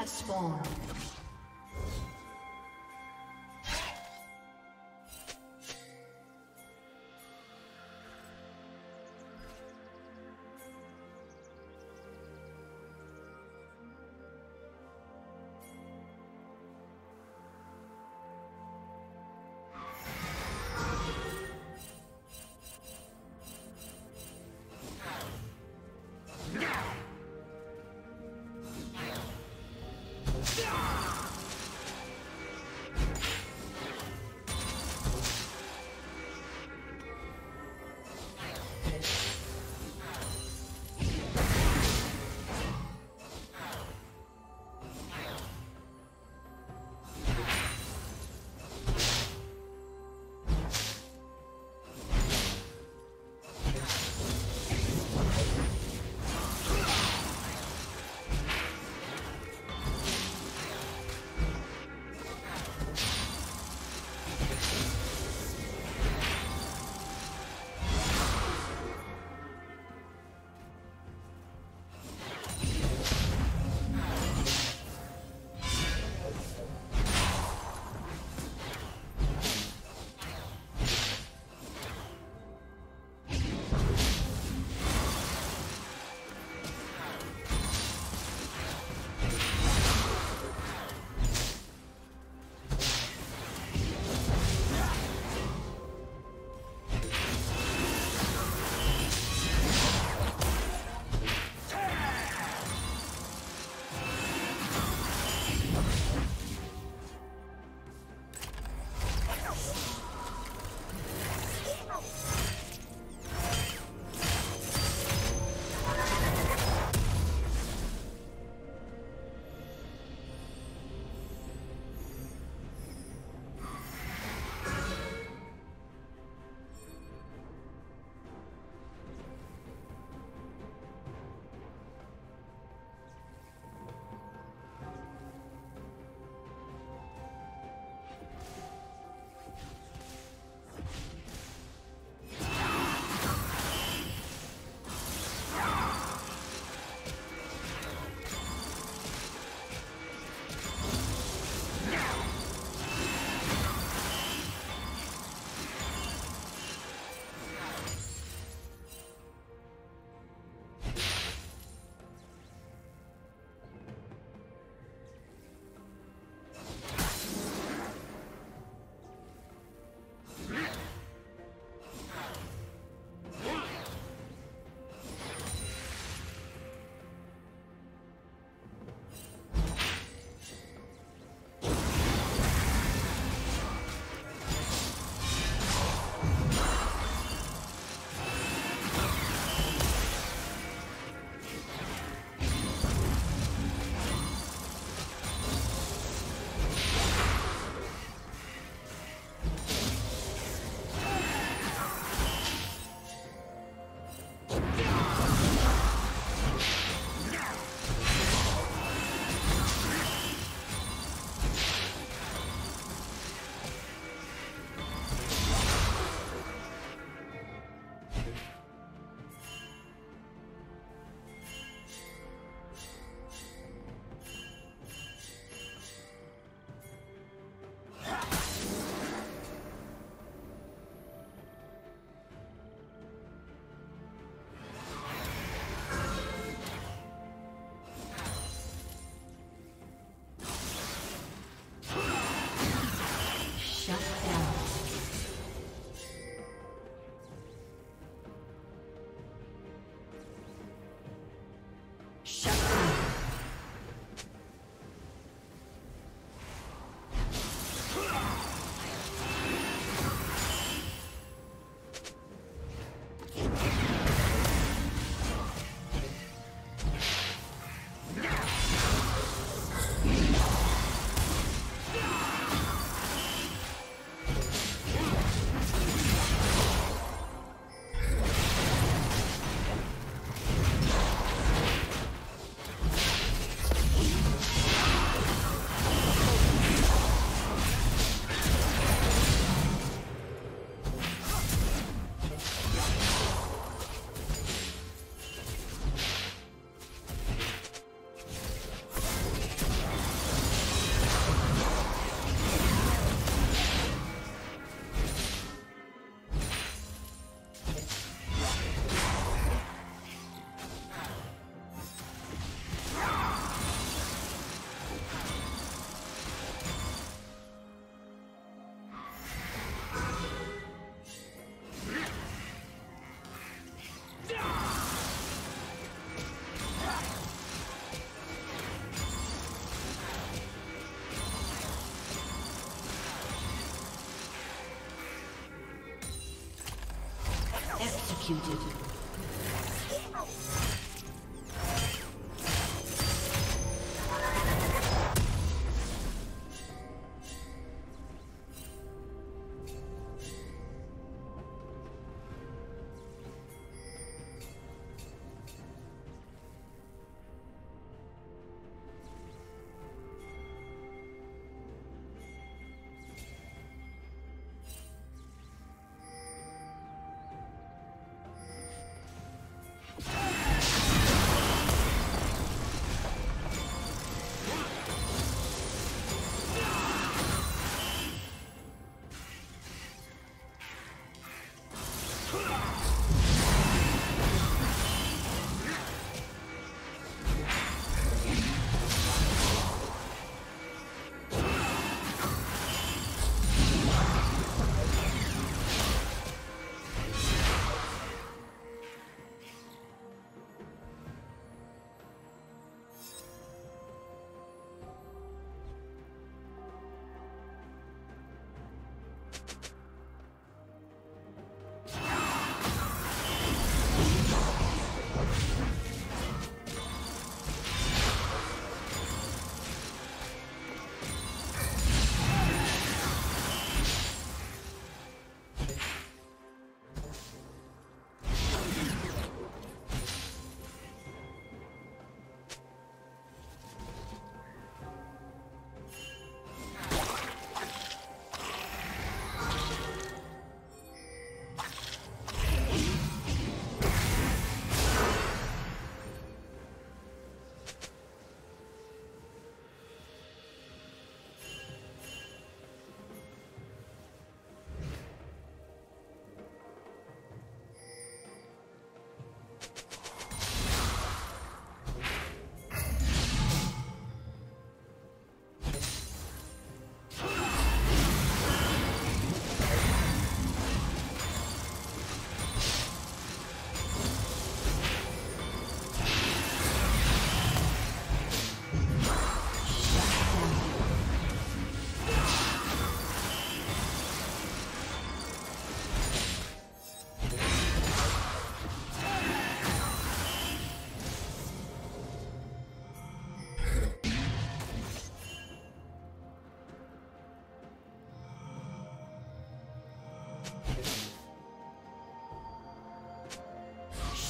has spawned. Yeah! executed.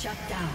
Shut down.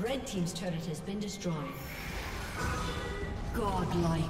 Red team's turret has been destroyed. Godlike.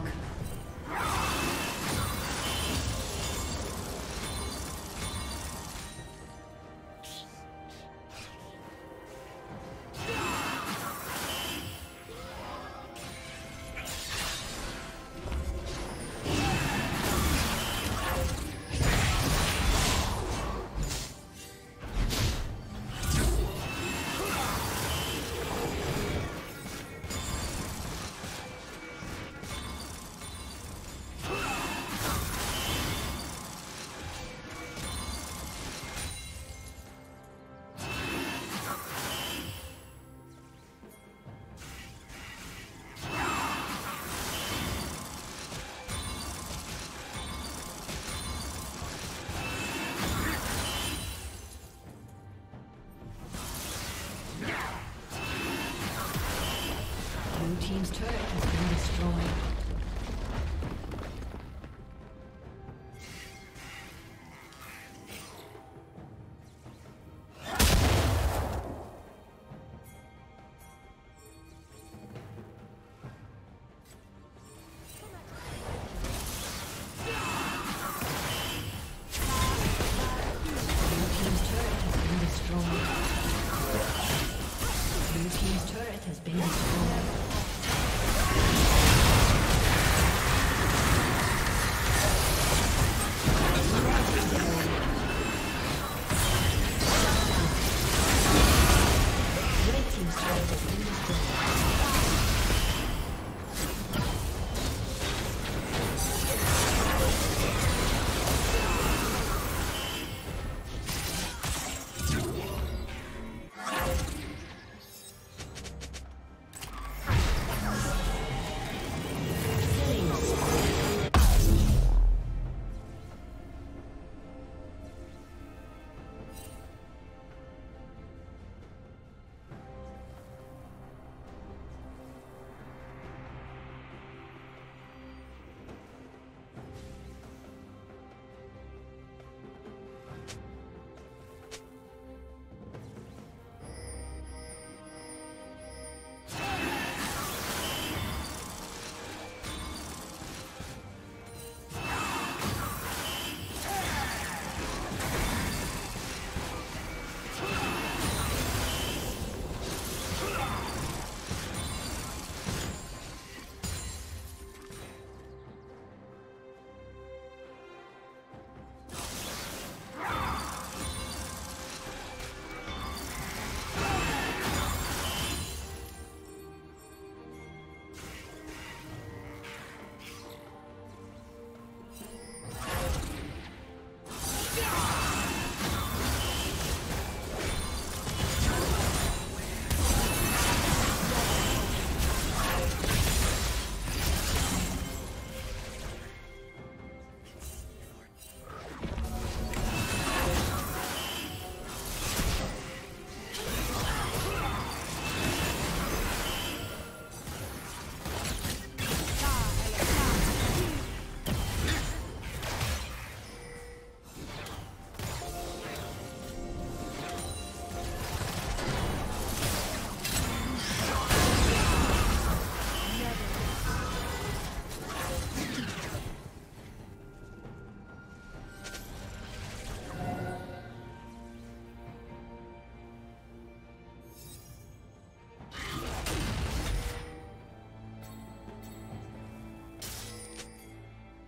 has been destroyed.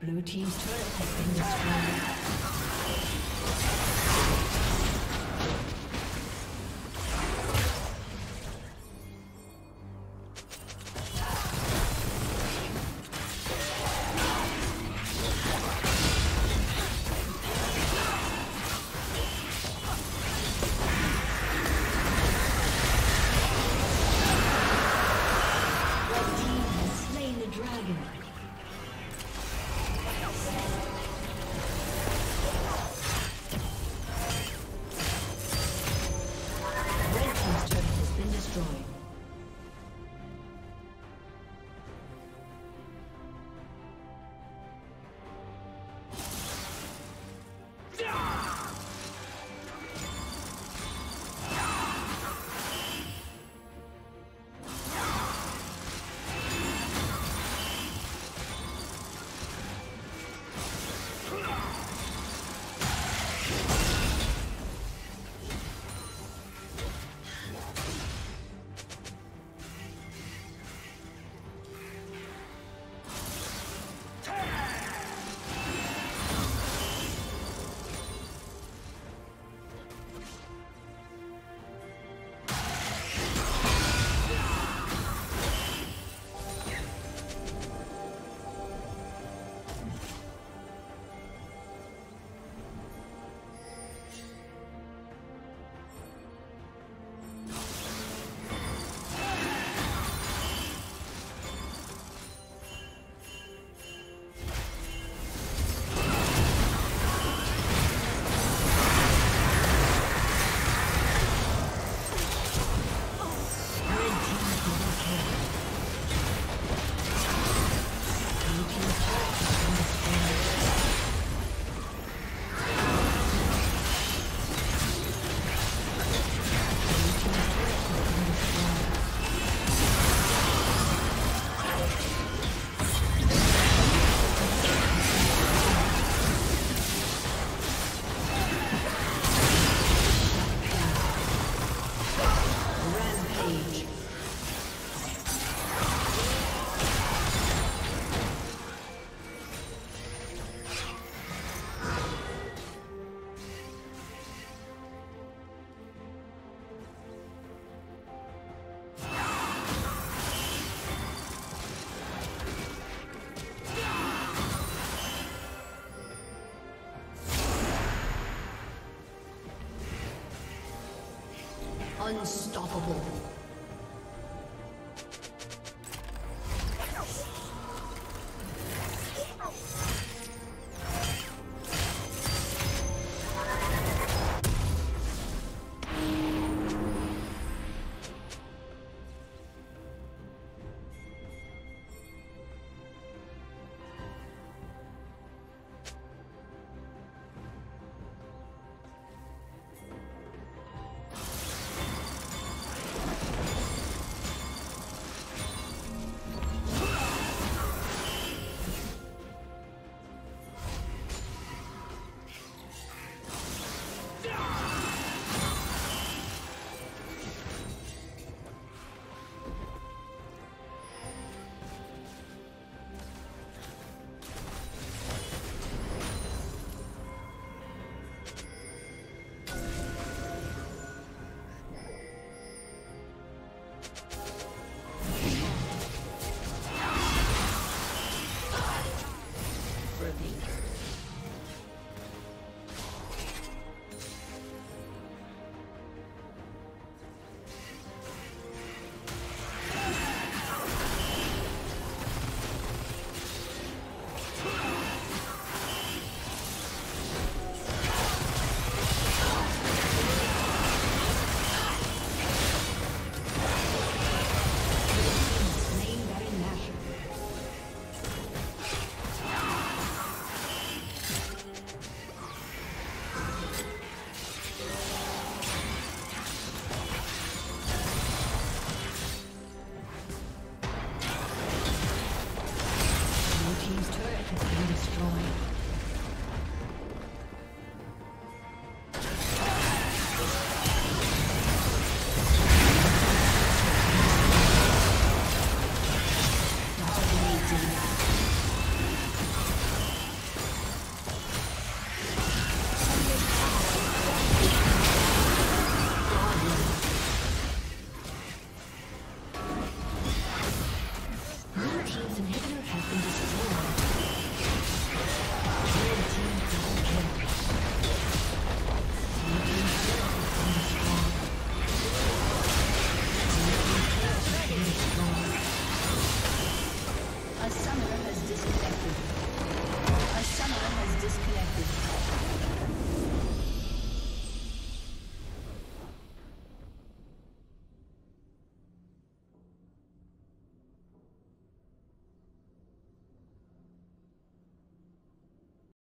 Blue team's turret has been destroyed. Red team has slain the dragon. Unstoppable. A summoner has disconnected.